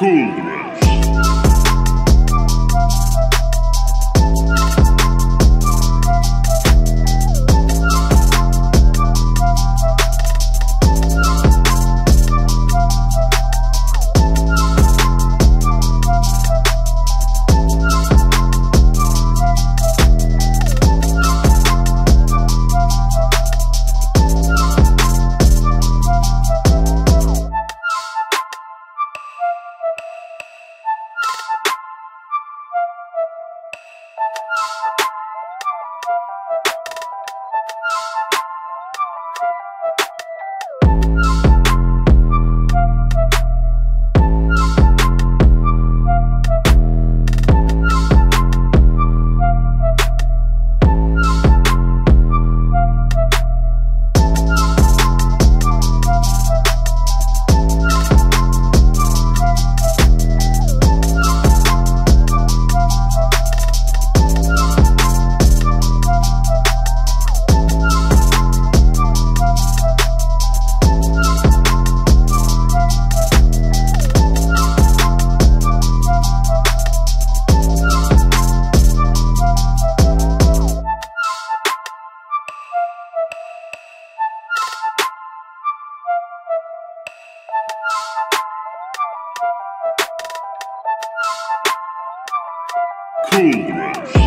KoolDres. KoolDres.